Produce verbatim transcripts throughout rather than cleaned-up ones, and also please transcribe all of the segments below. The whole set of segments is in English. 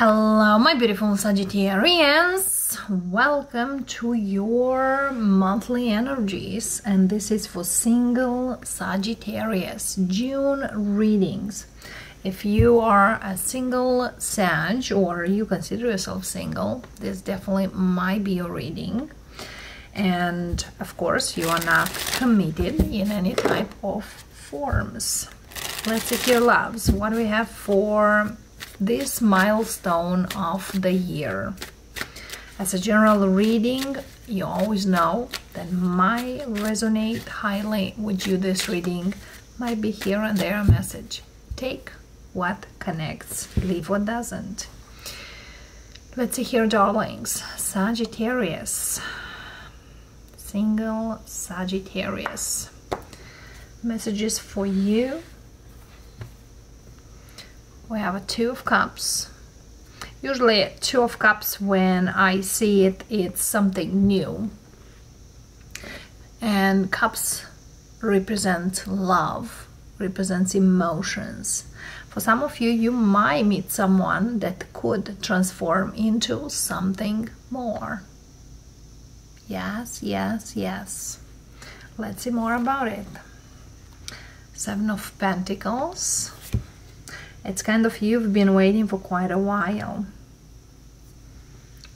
Hello my beautiful Sagittarians, welcome to your monthly energies, and this is for single Sagittarius June readings. If you are a single Sag or you consider yourself single, this definitely might be your reading. And of course you are not committed in any type of forms. Let's see, dear loves, what do we have for this milestone of the year? As a general reading, you always know that might resonate highly with you. This reading might be here and there a message. Take what connects, leave what doesn't. Let's see here, darlings. Sagittarius, single Sagittarius, messages for you. We have a Two of Cups. Usually Two of Cups, when I see it, it's something new. And Cups represent love, represents emotions. For some of you, you might meet someone that could transform into something more. Yes, yes, yes. Let's see more about it. Seven of Pentacles. It's kind of, you've been waiting for quite a while.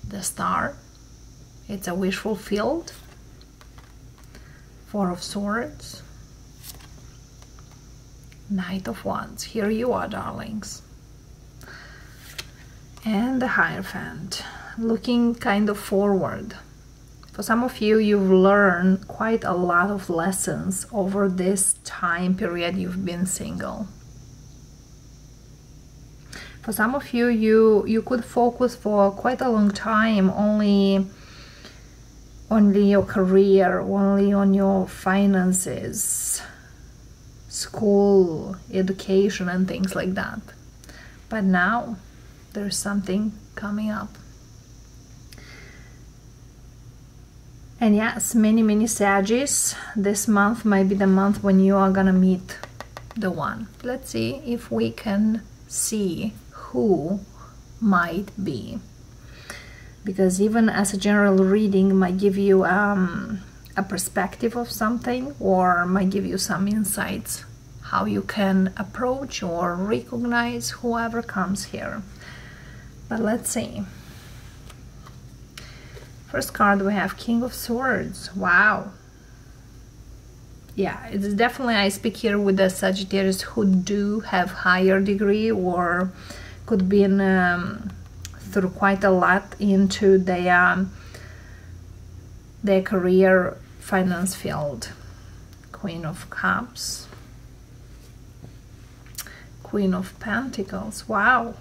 The Star, it's a wish fulfilled. Four of Swords, Knight of Wands. Here you are, darlings. And the Hierophant, looking kind of forward. For some of you, you've learned quite a lot of lessons over this time period you've been single. For some of you, you, you could focus for quite a long time only, only your career, only on your finances, school, education, and things like that. But now there's something coming up. And yes, many, many Sagis, this month might be the month when you are gonna meet the one. Let's see if we can see who might be, because even as a general reading might give you um, a perspective of something, or might give you some insights how you can approach or recognize whoever comes here. But let's see. First card, we have King of Swords. Wow. Yeah, it's definitely, I speak here with the Sagittarius who do have higher degree, or could be in, um, through quite a lot into their, um, their career, finance field. Queen of Cups, Queen of Pentacles, wow.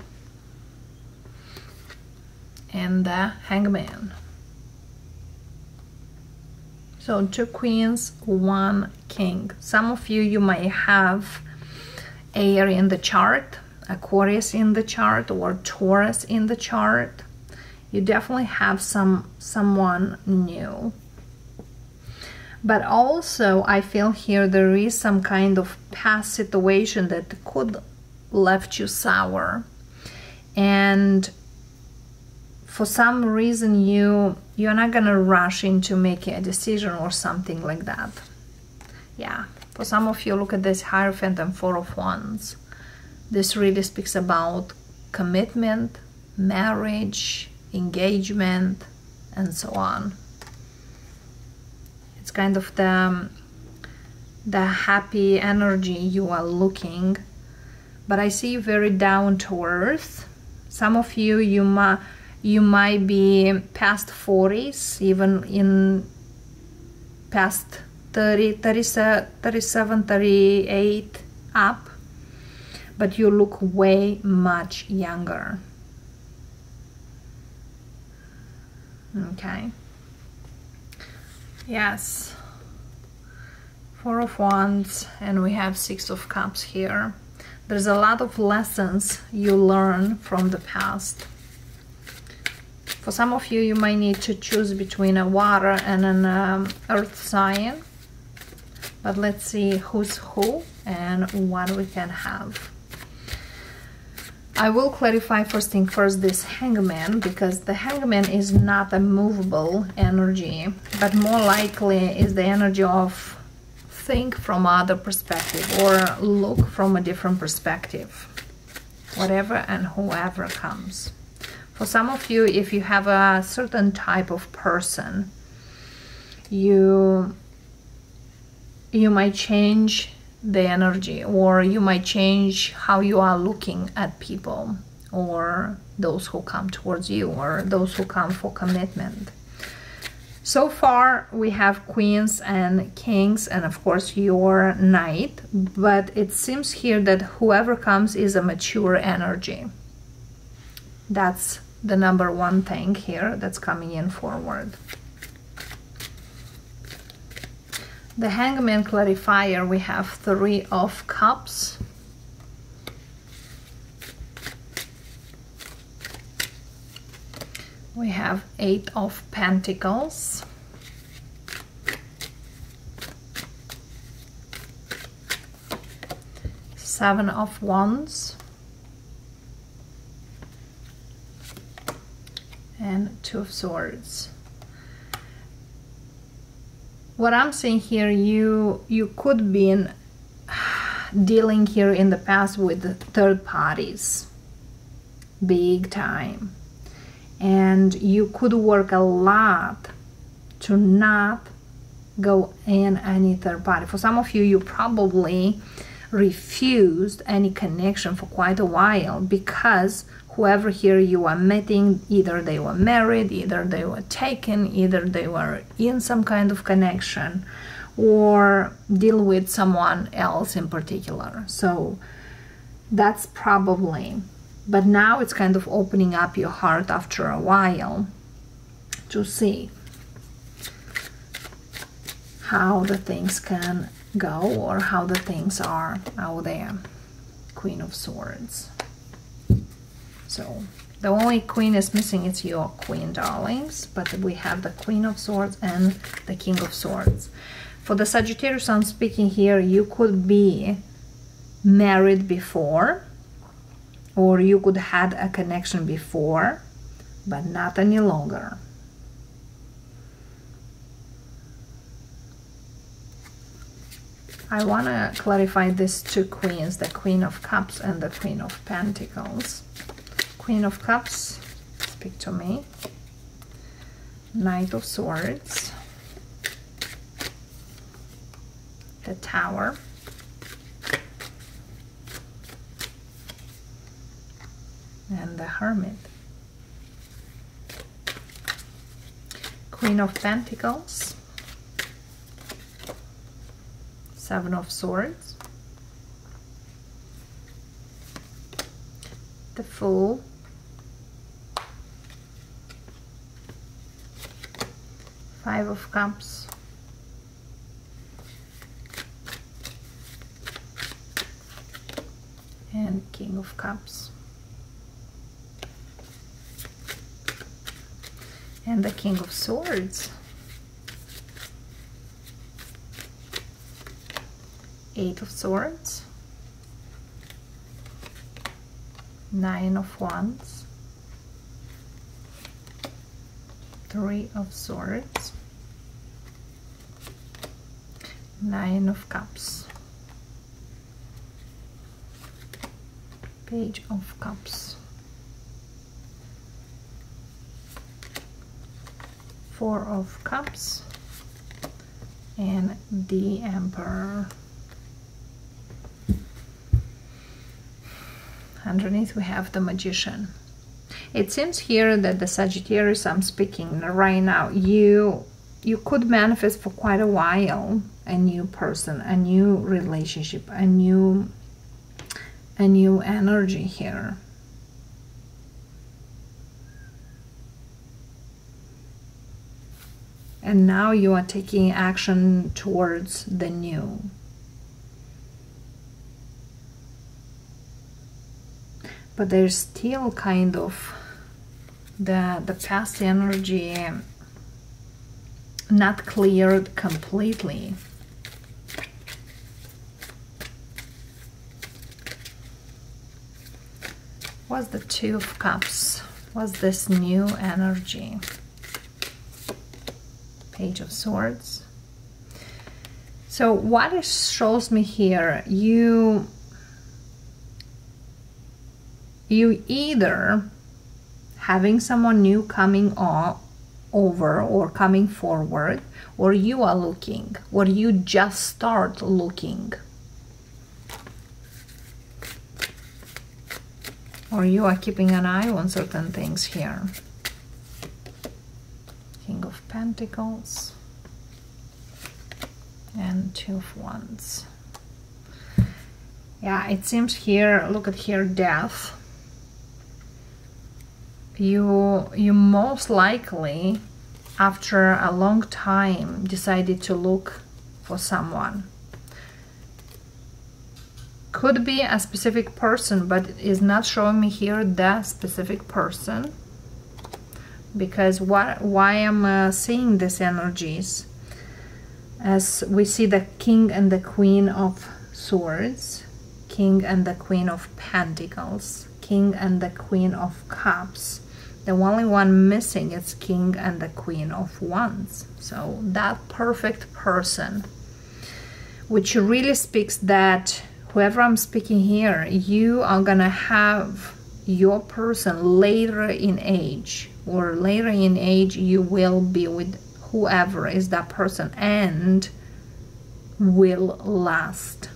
And the Hangman. So two queens, one king. Some of you, you might have air in the chart, Aquarius in the chart, or Taurus in the chart. You definitely have some someone new. But also I feel here there is some kind of past situation that could left you sour. And for some reason, you, you're not going to rush into making a decision or something like that. Yeah, for some of you, look at this Hierophant and Four of Wands. This really speaks about commitment, marriage, engagement, and so on. It's kind of the, the happy energy you are looking. But I see you very down to earth. Some of you, you might... You might be past forties, even in past thirty, thirty-seven, thirty-eight up, but you look way much younger. Okay. Yes. Four of Wands, and we have Six of Cups here. There's a lot of lessons you learn from the past. For some of you, you might need to choose between a water and an um, earth sign. But let's see who's who and what we can have. I will clarify first thing first this hangman, because the hangman is not a movable energy, but more likely is the energy of think from other perspective or look from a different perspective, whatever and whoever comes. For some of you, if you have a certain type of person, you you might change the energy, or you might change how you are looking at people, or those who come towards you, or those who come for commitment. So far we have queens and kings, and of course your knight, but it seems here that whoever comes is a mature energy. That's the number one thing here that's coming in forward. The hangman clarifier, we have three of cups. We have eight of pentacles. Seven of wands. And two of swords. What I'm saying here, you you could be in, dealing here in the past with the third parties, big time, and you could work a lot to not go in any third party. For some of you, you probably refused any connection for quite a while, because whoever here you are meeting, either they were married, either they were taken, either they were in some kind of connection, or deal with someone else in particular. So that's probably, but now it's kind of opening up your heart after a while to see how the things can go, or how the things are out there. Queen of Swords. So the only queen is missing is your queen, darlings, but we have the Queen of Swords and the King of Swords. For the Sagittarius I'm speaking here, you could be married before, or you could had a connection before, but not any longer. I want to clarify these two queens, the Queen of Cups and the Queen of Pentacles. Queen of Cups, speak to me. Knight of Swords. The Tower. And the Hermit. Queen of Pentacles. Seven of Swords. The Fool. Five of Cups, and King of Cups, and the King of Swords, Eight of Swords, Nine of Wands, Three of Swords, Nine of Cups, Page of Cups, Four of Cups, and the Emperor. Underneath we have the Magician. It seems here that the Sagittarius I'm speaking right now, you you could manifest for quite a while a new person, a new relationship, a new a new energy here. And now you are taking action towards the new. But there's still kind of the the past energy not cleared completely. What's the Two of Cups? What's this new energy? Page of Swords. So what it shows me here, you you either having someone new coming on over or coming forward, or you are looking, or you just start looking, or you are keeping an eye on certain things here. King of Pentacles and Two of Wands. Yeah, it seems here, look at here, Death. You, you most likely, after a long time, decided to look for someone. Could be a specific person, but it is not showing me here the specific person. Because what, why I'm uh, seeing these energies? As we see the King and the Queen of Swords, King and the Queen of Pentacles, King and the Queen of Cups. The only one missing is King and the Queen of Wands. So that perfect person, which really speaks that whoever I'm speaking here, you are gonna have your person later in age, or later in age you will be with whoever is that person and will last.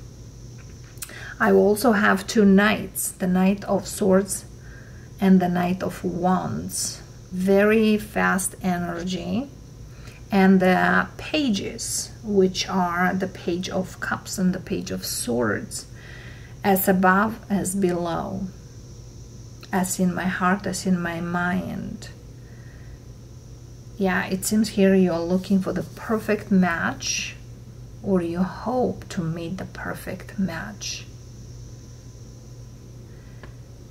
I also have two knights, the Knight of Swords and the Knight of Wands. Very fast energy. And the pages, which are the Page of Cups and the Page of Swords, as above as below, as in my heart, as in my mind. Yeah, it seems here you're looking for the perfect match, or you hope to meet the perfect match.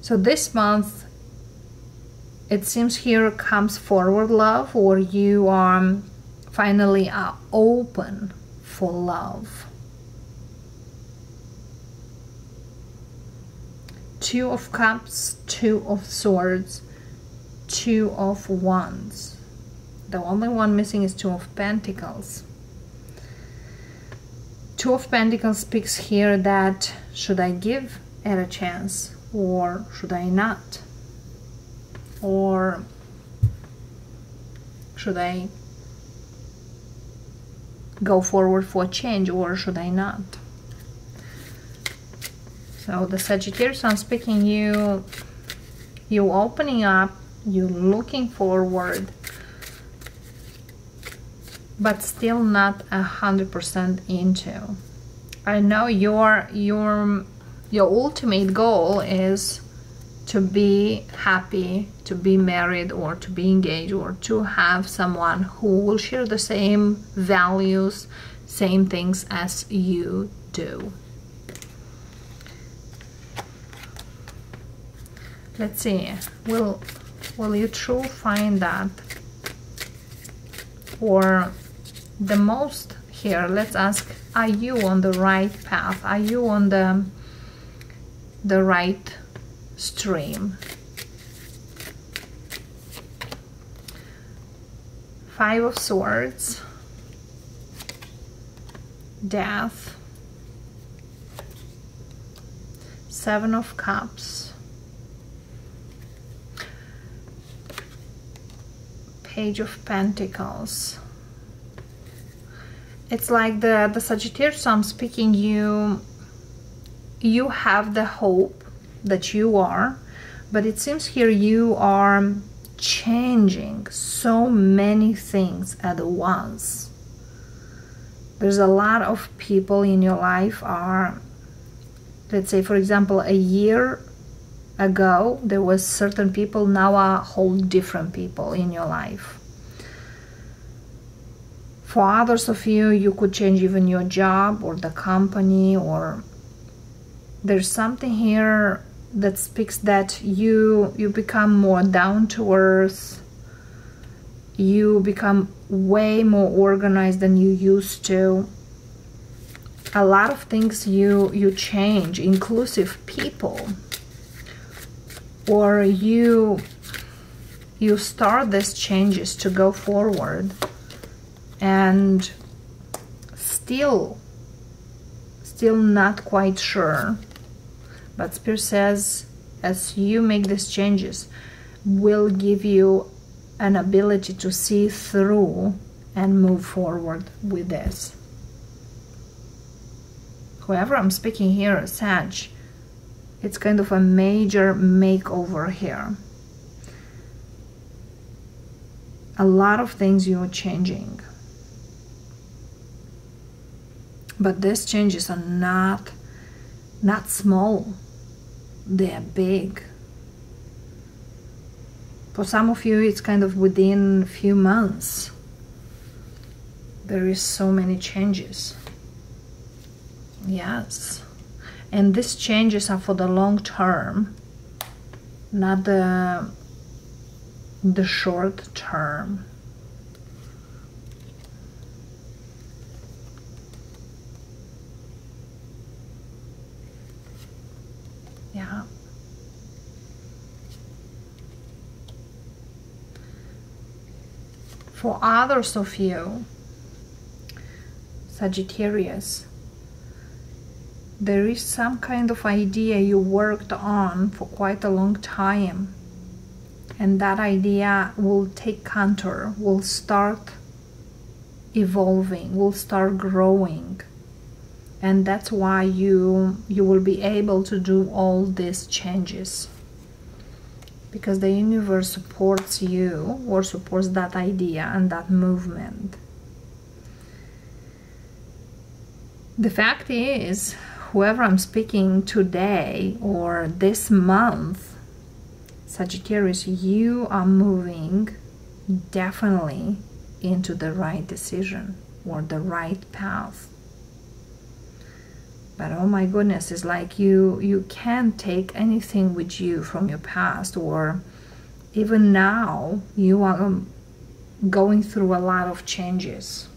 So this month, it seems here comes forward love, or you are um, finally are open for love. Two of Cups, Two of Swords, Two of Wands. The only one missing is Two of Pentacles. Two of Pentacles speaks here that should I give it a chance or should I not? Or should I go forward for a change, or should I not? So the Sagittarius, I'm speaking you, you opening up, you looking forward, but still not a hundred percent into. I know your your your ultimate goal is to be happy, to be married, or to be engaged, or to have someone who will share the same values, same things as you do. Let's see, will will you truly find that? Or the most here, let's ask, are you on the right path? Are you on the the right stream? Five of Swords, Death, Seven of Cups, Page of Pentacles. It's like the, the Sagittarius I'm speaking, you, you have the hope that you are, but it seems here you are changing so many things at once. There's a lot of people in your life are, let's say for example, a year ago there was certain people, now are whole different people in your life. For others of you, you could change even your job or the company, or there's something here that speaks that you you become more down to earth, you become way more organized than you used to. A lot of things you you change, inclusive people. or you you start these changes to go forward and still still not quite sure. But Spirit says, as you make these changes, will give you an ability to see through and move forward with this. Whoever I'm speaking here, Sag, it's kind of a major makeover here. A lot of things you're changing. But these changes are not, not small. They're big. For some of you, it's kind of within a few months. There is so many changes. Yes. And these changes are for the long term, not the, the short term. Yeah. For others of you, Sagittarius, there is some kind of idea you worked on for quite a long time, and that idea will take contour, will start evolving, will start growing, and that's why you you will be able to do all these changes, because the universe supports you or supports that idea and that movement. The fact is, whoever I'm speaking today or this month, Sagittarius, you are moving definitely into the right decision or the right path. But oh my goodness, it's like you, you can't take anything with you from your past, or even now you are going through a lot of changes.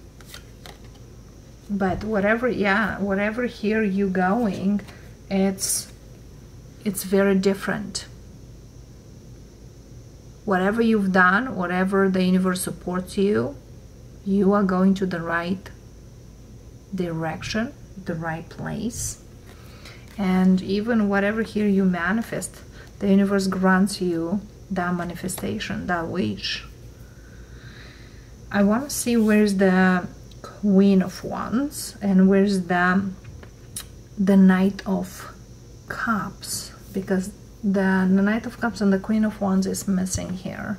But whatever, yeah, whatever here you going, it's it's very different. Whatever you've done, whatever the universe supports you, you are going to the right direction, the right place. And even whatever here you manifest, the universe grants you that manifestation, that wish. I want to see where's the Queen of Wands and where's the the Knight of Cups, because the, the Knight of Cups and the Queen of Wands is missing here.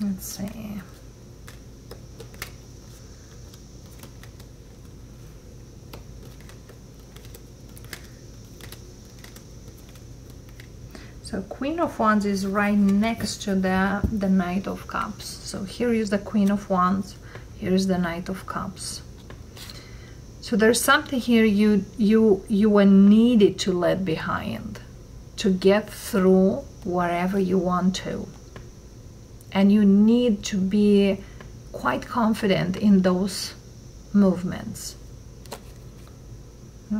Let's see. So Queen of Wands is right next to the, the Knight of Cups. So here is the Queen of Wands, here is the Knight of Cups. So there's something here you, you, you were needed to let behind to get through wherever you want to. And you need to be quite confident in those movements.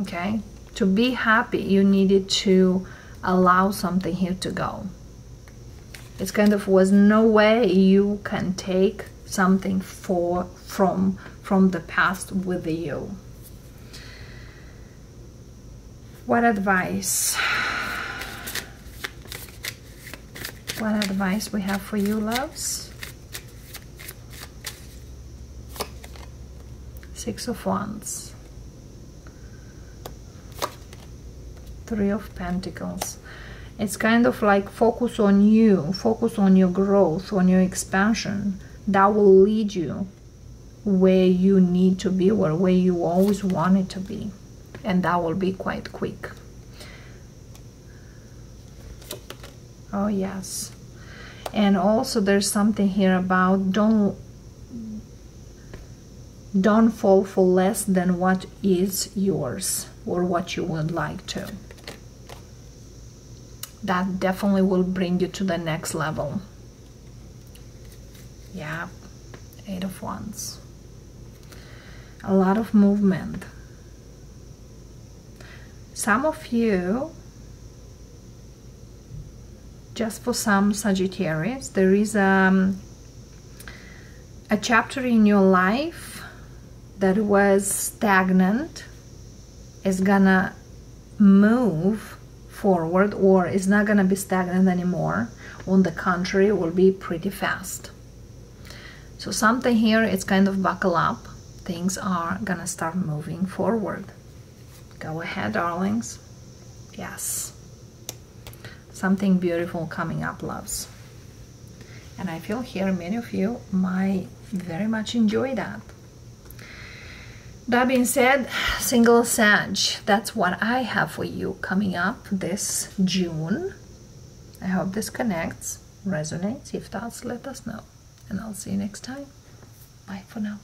Okay? To be happy, you needed to allow something here to go. It's kind of was no way you can take something for from from the past with you. What advice? What advice we have for you, loves? Six of Wands. Three of Pentacles. It's kind of like focus on you, focus on your growth, on your expansion. That will lead you where you need to be or where you always wanted to be. And that will be quite quick. Oh, yes. And also there's something here about don't, don't fall for less than what is yours or what you would like to. That definitely will bring you to the next level. Yeah, Eight of Wands. A lot of movement. Some of you, just for some Sagittarius, there is um, a chapter in your life that was stagnant is gonna move forward, or is not gonna be stagnant anymore. On the contrary, it will be pretty fast. So something here, it's kind of buckle up. Things are gonna start moving forward. Go ahead, darlings. Yes. Something beautiful coming up, loves. And I feel here many of you might very much enjoy that. That being said, single Sag, that's what I have for you coming up this June. I hope this connects, resonates. If does, let us know. And I'll see you next time. Bye for now.